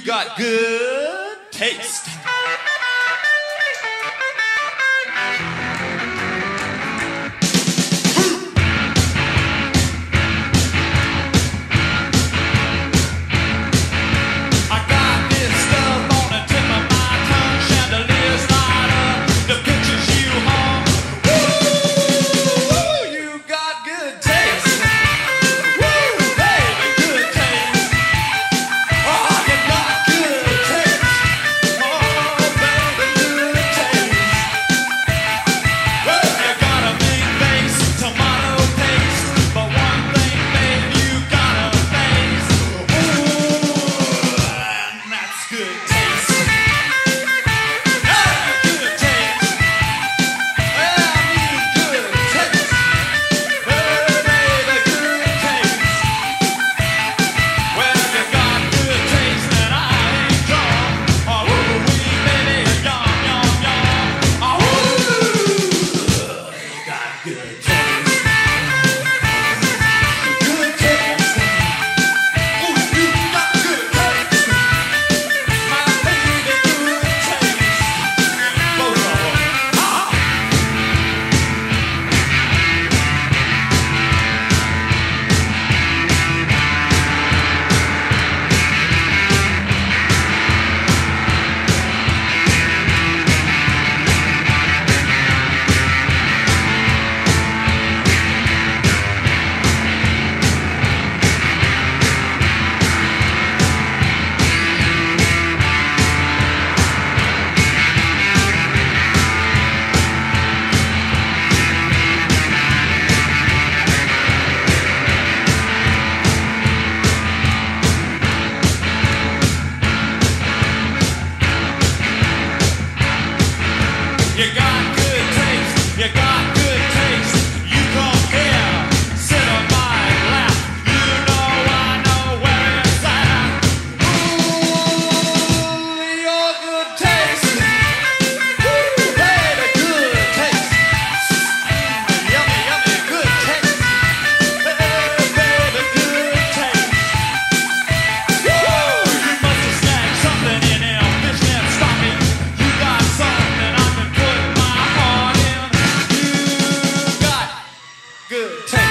you got good taste. You got good taste, you got good taste, you don't care, sit on my lap, you know I know where it's at. Ooh, your good taste, ooh, baby, good taste, yummy, yummy, good taste, baby, good taste. Ooh, you must have snagged something in him, fishnet stocking, you got something I can put. Good taste.